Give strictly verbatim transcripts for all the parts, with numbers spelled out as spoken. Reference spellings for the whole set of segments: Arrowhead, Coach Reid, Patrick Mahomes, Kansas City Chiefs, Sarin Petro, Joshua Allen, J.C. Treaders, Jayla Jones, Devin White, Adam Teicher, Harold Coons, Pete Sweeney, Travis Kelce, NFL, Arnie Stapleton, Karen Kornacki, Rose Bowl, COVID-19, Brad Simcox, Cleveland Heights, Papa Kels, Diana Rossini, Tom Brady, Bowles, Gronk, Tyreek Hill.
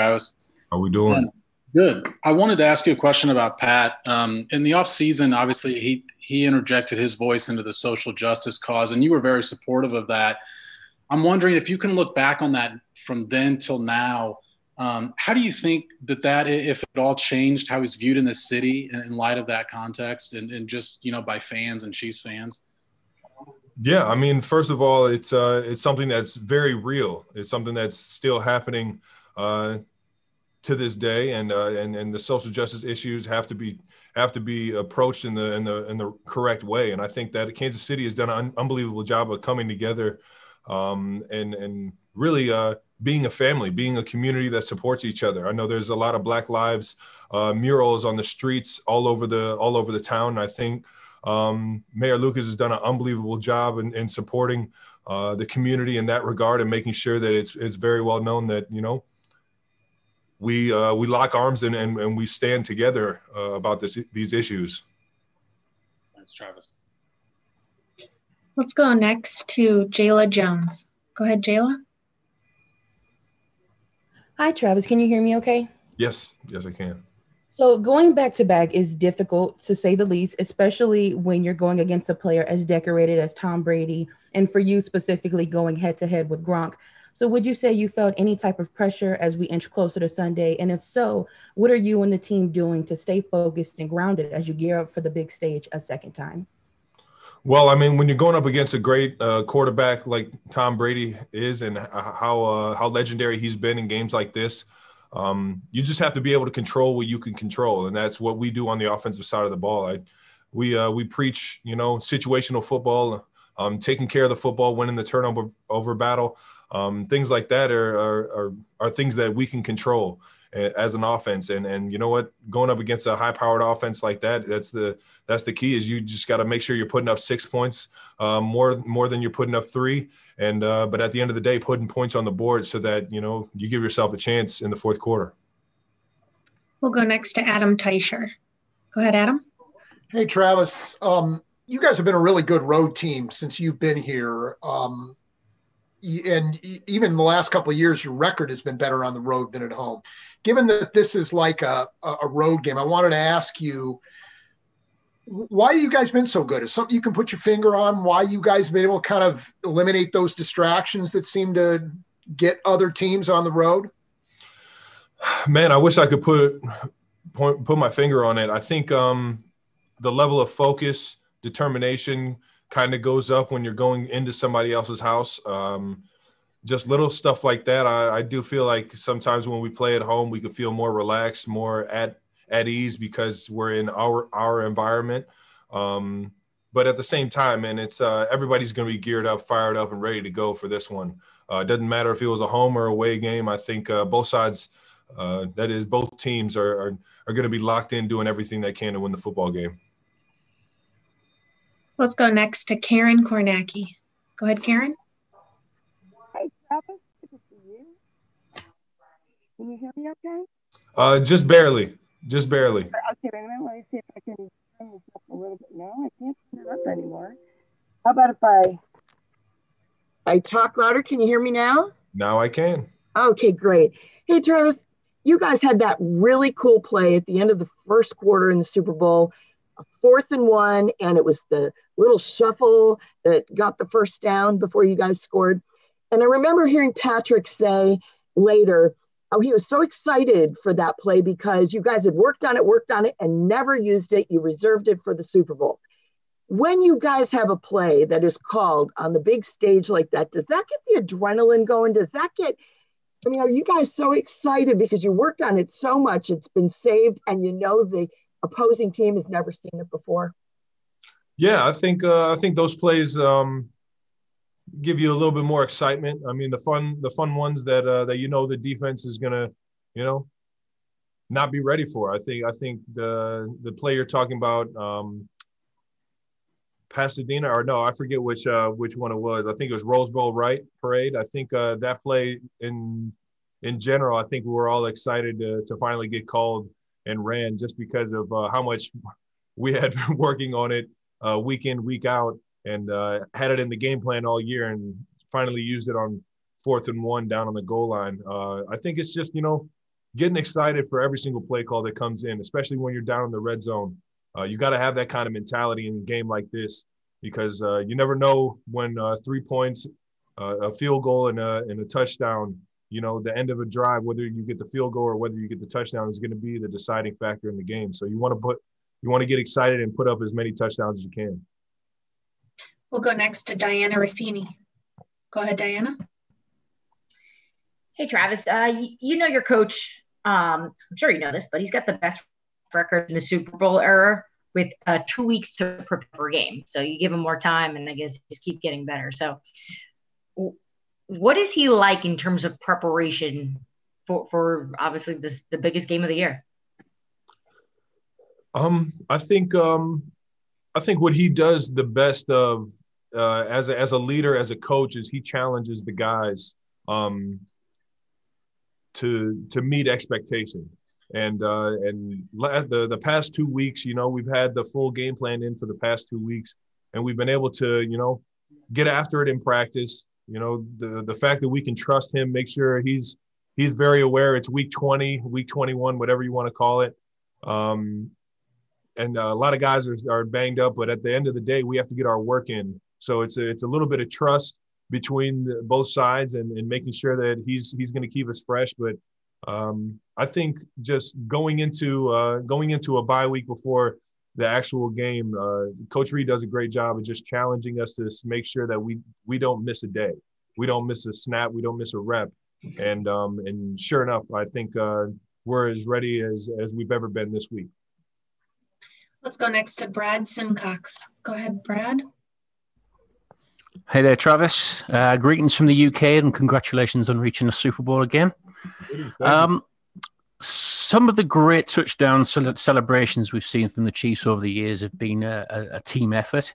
Travis? How we doing? Good. I wanted to ask you a question about Pat. Um, in the offseason, obviously, he he interjected his voice into the social justice cause, and you were very supportive of that. I'm wondering if you can look back on that from then till now. Um, how do you think that that, if it all changed, how he's viewed in this city in light of that context and, and just, you know, by fans and Chiefs fans? Yeah, I mean, first of all, it's uh, it's something that's very real. It's something that's still happening uh, to this day, and uh, and and the social justice issues have to be have to be approached in the in the in the correct way. And I think that Kansas City has done an unbelievable job of coming together um, and and really. Uh, being a family, being a community that supports each other. I know there's a lot of Black Lives uh, murals on the streets all over the all over the town. I think um, Mayor Lucas has done an unbelievable job in, in supporting uh, the community in that regard and making sure that it's it's very well known that, you know, we uh, we lock arms and, and, and we stand together uh, about this these issues. Thanks, Travis. Let's go next to Jayla Jones. Go ahead, Jayla. Hi, Travis. Can you hear me okay? Yes. Yes, I can. So going back to back is difficult, to say the least, especially when you're going against a player as decorated as Tom Brady, and for you specifically going head to head with Gronk. So would you say you felt any type of pressure as we inch closer to Sunday? And if so, what are you and the team doing to stay focused and grounded as you gear up for the big stage a second time? Well, I mean, when you're going up against a great uh, quarterback like Tom Brady is, and how uh, how legendary he's been in games like this, um, you just have to be able to control what you can control, and that's what we do on the offensive side of the ball. I, we uh, we preach, you know, situational football, um, taking care of the football, winning the turnover over battle, um, things like that are, are are are things that we can control as an offense. And and you know what, going up against a high powered offense like that, that's the that's the key, is you just got to make sure you're putting up six points um, more more than you're putting up three, and uh, but at the end of the day, putting points on the board so that, you know, you give yourself a chance in the fourth quarter. We'll go next to Adam Teicher. Go ahead, Adam. Hey, Travis, um, you guys have been a really good road team since you've been here. Um, and even the last couple of years, your record has been better on the road than at home. Given that this is like a, a road game, I wanted to ask you, why have you guys been so good? Is something you can put your finger on? Why you guys have been able to kind of eliminate those distractions that seem to get other teams on the road? Man, I wish I could put point, put my finger on it. I think um, the level of focus, determination, kind of goes up when you're going into somebody else's house. Um, just little stuff like that. I, I do feel like sometimes when we play at home, we could feel more relaxed, more at, at ease because we're in our, our environment. Um, but at the same time, and it's uh, everybody's going to be geared up, fired up, and ready to go for this one. Uh, it doesn't matter if it was a home or away game. I think uh, both sides, uh, that is both teams are, are, are going to be locked in doing everything they can to win the football game. Let's go next to Karen Kornacki. Go ahead, Karen. Hi, Travis. Good to see you. Can you hear me okay? Uh, just barely. Just barely. Okay, wait a minute. Let me see if I can turn this up a little bit. No, I can't turn it up anymore. How about if I I talk louder? Can you hear me now? Now I can. Okay, great. Hey, Travis, you guys had that really cool play at the end of the first quarter in the Super Bowl. Fourth and one, and it was the little shuffle that got the first down before you guys scored. And I remember hearing Patrick say later how he was so excited for that play because you guys had worked on it, worked on it, and never used it. You reserved it for the Super Bowl. When you guys have a play that is called on the big stage like that, does that get the adrenaline going? Does that get, I mean, are you guys so excited because you worked on it so much, it's been saved, and you know the opposing team has never seen it before? Yeah, I think uh, I think those plays um, give you a little bit more excitement. I mean, the fun the fun ones that uh, that you know the defense is gonna, you know, not be ready for. I think I think the the play you're talking about, um, Pasadena, or no, I forget which uh, which one it was. I think it was Rose Bowl, right? Parade. I think uh, that play in in general, I think we were all excited to to finally get called and ran just because of uh, how much we had been working on it uh, week in, week out, and uh, had it in the game plan all year and finally used it on fourth and one down on the goal line. Uh, I think it's just, you know, getting excited for every single play call that comes in, especially when you're down in the red zone. Uh, you got to have that kind of mentality in a game like this, because uh, you never know when uh, three points, uh, a field goal, and a, and a touchdown, you know, the end of a drive, whether you get the field goal or whether you get the touchdown, is going to be the deciding factor in the game. So you want to put, you want to get excited and put up as many touchdowns as you can. We'll go next to Diana Rossini. Go ahead, Diana. Hey, Travis, uh, you, you know your coach, um, I'm sure you know this, but he's got the best record in the Super Bowl era with uh, two weeks to prepare for a game. So you give him more time, and I guess just keep getting better. So what is he like in terms of preparation for, for obviously this, the biggest game of the year? Um, I think um, I think what he does the best of uh, as, a, as a leader, as a coach, is he challenges the guys um, – to to meet expectation. And uh, and la- the, the past two weeks, you know, we've had the full game plan in for the past two weeks, and we've been able to, you know, get after it in practice. You know, the, the fact that we can trust him, make sure he's he's very aware it's week twenty, week twenty-one, whatever you want to call it. Um, and a lot of guys are, are banged up, but at the end of the day, we have to get our work in. So it's a, it's a little bit of trust between the, both sides, and, and making sure that he's he's going to keep us fresh. But um, I think just going into uh, going into a bye week before the actual game, uh, Coach Reid does a great job of just challenging us to make sure that we we don't miss a day, we don't miss a snap, we don't miss a rep. And um, and sure enough, I think uh, we're as ready as as we've ever been this week. Let's go next to Brad Simcox. Go ahead, Brad. Hey there, Travis. Uh, greetings from the U K, and congratulations on reaching the Super Bowl again. Um, some of the great touchdown celebrations we've seen from the Chiefs over the years have been a, a team effort,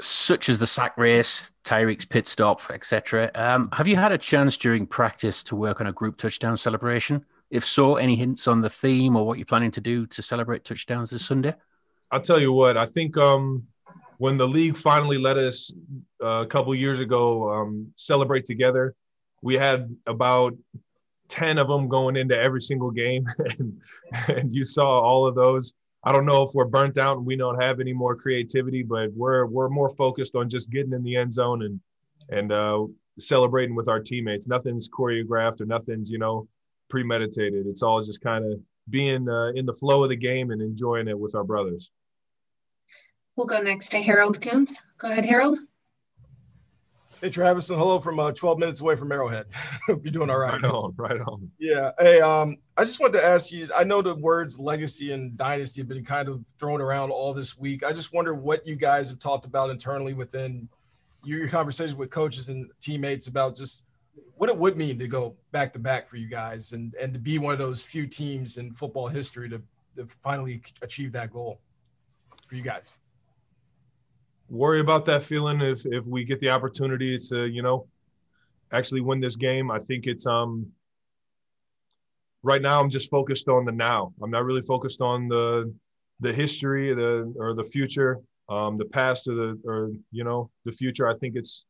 such as the sack race, Tyreek's pit stop, et cetera. Um, have you had a chance during practice to work on a group touchdown celebration? If so, any hints on the theme or what you're planning to do to celebrate touchdowns this Sunday? I'll tell you what, I think... Um... When the league finally let us uh, a couple years ago um, celebrate together, we had about ten of them going into every single game, and, and you saw all of those. I don't know if we're burnt out and we don't have any more creativity, but we're we're more focused on just getting in the end zone and and uh, celebrating with our teammates. Nothing's choreographed or nothing's, you know, premeditated. It's all just kind of being uh, in the flow of the game and enjoying it with our brothers. We'll go next to Harold Coons. Go ahead, Harold. Hey, Travis, and hello from uh, twelve minutes away from Arrowhead. Hope you're doing all right. Right on, right on. Yeah. Hey, um, I just wanted to ask you, I know the words legacy and dynasty have been kind of thrown around all this week. I just wonder what you guys have talked about internally within your, your conversations with coaches and teammates about just what it would mean to go back-to-back for you guys, and, and to be one of those few teams in football history to, to finally achieve that goal for you guys. Worry about that feeling if, if we get the opportunity to, you know, actually win this game. I think it's um. Right now, I'm just focused on the now. I'm not really focused on the the history, the or the future, um, the past, or the or you know the future. I think it's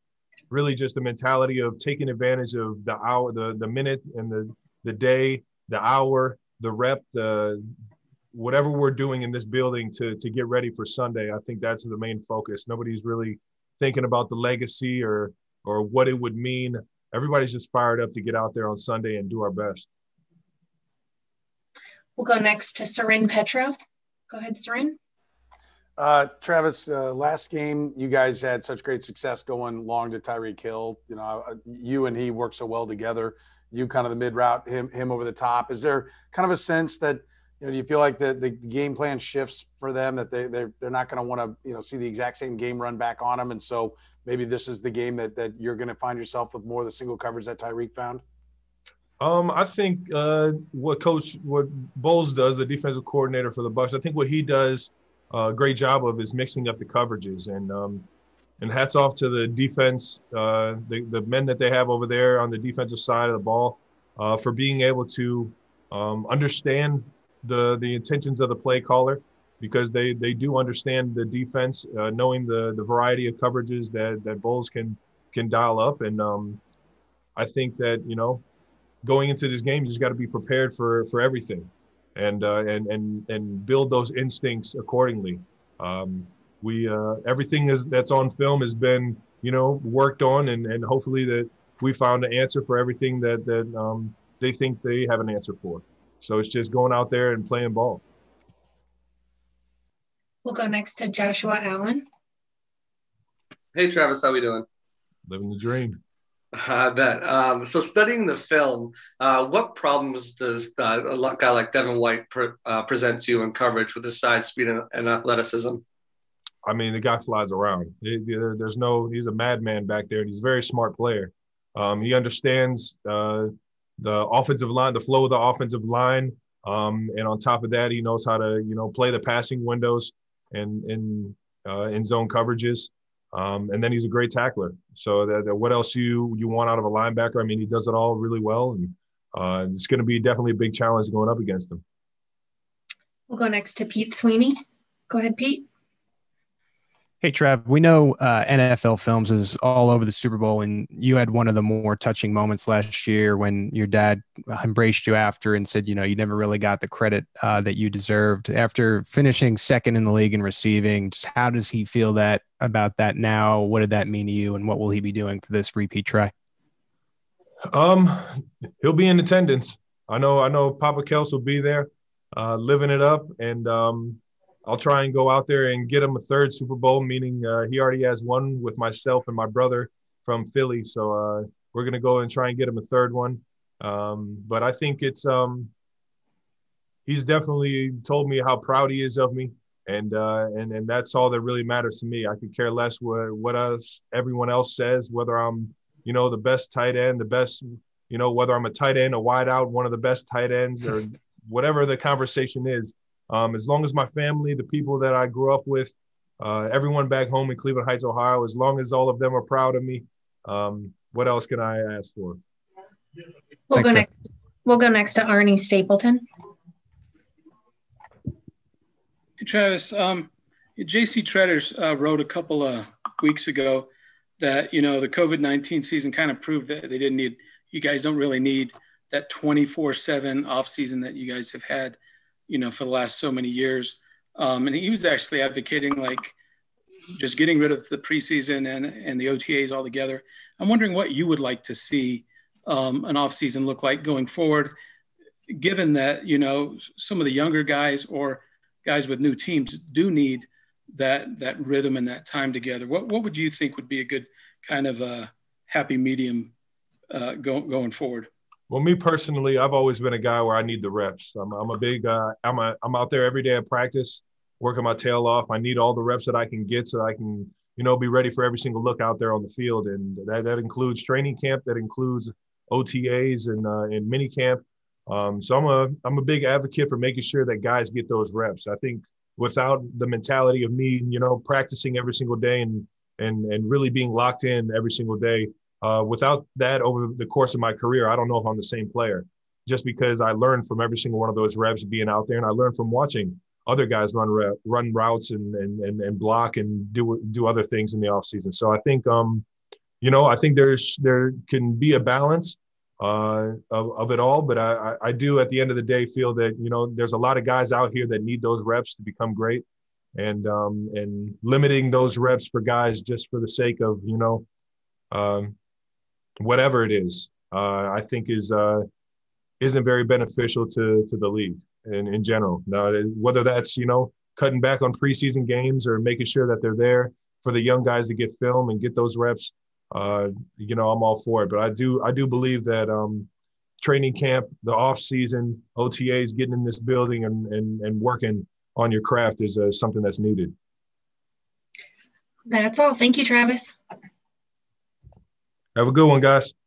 really just the mentality of taking advantage of the hour, the the minute, and the the day, the hour, the rep, the. Whatever we're doing in this building to to get ready for Sunday. I think that's the main focus. Nobody's really thinking about the legacy or or what it would mean. Everybody's just fired up to get out there on Sunday and do our best. We'll go next to Sarin Petro. Go ahead, Sarin. Uh, Travis, uh, last game, you guys had such great success going long to Tyreek Hill. You know, you and he work so well together. You kind of the mid route, him him over the top. Is there kind of a sense that, you know, do you feel like the, the game plan shifts for them, that they, they're, they're not going to want to, you know, see the exact same game run back on them? And so maybe this is the game that, that you're going to find yourself with more of the single coverage that Tyreek found? Um, I think uh, what Coach – what Bowles does, the defensive coordinator for the Bucs, I think what he does a uh, great job of is mixing up the coverages. And um, and hats off to the defense, uh, the, the men that they have over there on the defensive side of the ball uh, for being able to um, understand – the the intentions of the play caller, because they they do understand the defense, uh, knowing the the variety of coverages that that Bowles can can dial up. And um I think that, you know, going into this game, you just got to be prepared for for everything, and uh, and and and build those instincts accordingly. Um, we uh, everything is that's on film has been you know worked on, and and hopefully that we found an answer for everything that that um, they think they have an answer for. So it's just going out there and playing ball. We'll go next to Joshua Allen. Hey Travis, how we doing? Living the dream. I bet. Um, so studying the film, uh, what problems does uh, a guy like Devin White pre- uh, present to you in coverage with his size, speed, and, and athleticism? I mean, the guy flies around. It, it, there's no – he's a madman back there, and he's a very smart player. Um, he understands uh, the offensive line, the flow of the offensive line, um, and on top of that, he knows how to, you know, play the passing windows and in uh, in zone coverages. Um, and then he's a great tackler. So that, that what else you you want out of a linebacker? I mean, he does it all really well, and uh, it's going to be definitely a big challenge going up against him. We'll go next to Pete Sweeney. Go ahead, Pete. Hey, Trav, we know uh, N F L Films is all over the Super Bowl, and you had one of the more touching moments last year when your dad embraced you after and said, you know, you never really got the credit uh, that you deserved. After finishing second in the league in receiving, just how does he feel that about that now? What did that mean to you, and what will he be doing for this repeat try? Um, he'll be in attendance. I know I know Papa Kels will be there uh, living it up, and um, – I'll try and go out there and get him a third Super Bowl, meaning uh, he already has one with myself and my brother from Philly. So uh, we're going to go and try and get him a third one. Um, but I think it's um, – he's definitely told me how proud he is of me, and uh, and and that's all that really matters to me. I could care less what, what else everyone else says, whether I'm, you know, the best tight end, the best – you know, whether I'm a tight end, a wide out, one of the best tight ends, or whatever the conversation is. Um, as long as my family, the people that I grew up with, uh, everyone back home in Cleveland Heights, Ohio, as long as all of them are proud of me, um, what else can I ask for? We'll go next. We'll go next to Arnie Stapleton. Hey, Travis, um, J C. Treaders uh, wrote a couple of weeks ago that, you know, the covid nineteen season kind of proved that they didn't need, you guys don't really need that twenty-four seven offseason that you guys have had, you know, for the last so many years. Um, and he was actually advocating, like, just getting rid of the preseason and, and the O T As altogether. I'm wondering what you would like to see um, an offseason look like going forward, given that, you know, some of the younger guys or guys with new teams do need that that rhythm and that time together. What what would you think would be a good kind of a happy medium uh, go, going forward? Well, me personally, I've always been a guy where I need the reps. I'm, I'm a big, uh, I'm a, I'm out there every day at practice, working my tail off. I need all the reps that I can get so I can, you know, be ready for every single look out there on the field. And that, that includes training camp, that includes O T As and, uh, and mini camp. Um, so I'm a, I'm a big advocate for making sure that guys get those reps. I think without the mentality of me, you know, practicing every single day and, and, and really being locked in every single day, Uh, without that over the course of my career, I don't know if I'm the same player, just because I learned from every single one of those reps being out there, and I learned from watching other guys run rep, run routes and, and and and block and do do other things in the offseason. So I think, um, you know, I think there's there can be a balance uh, of, of it all, but I, I do at the end of the day feel that, you know, there's a lot of guys out here that need those reps to become great, and um, and limiting those reps for guys just for the sake of, you know, um, whatever it is, uh, I think is uh, isn't very beneficial to to the league in, in general. Now, whether that's, you know, cutting back on preseason games or making sure that they're there for the young guys to get film and get those reps, uh, you know, I'm all for it. But I do I do believe that um, training camp, the off season, O T As, getting in this building and and, and working on your craft is uh, something that's needed. That's all. Thank you, Travis. Have a good one, guys.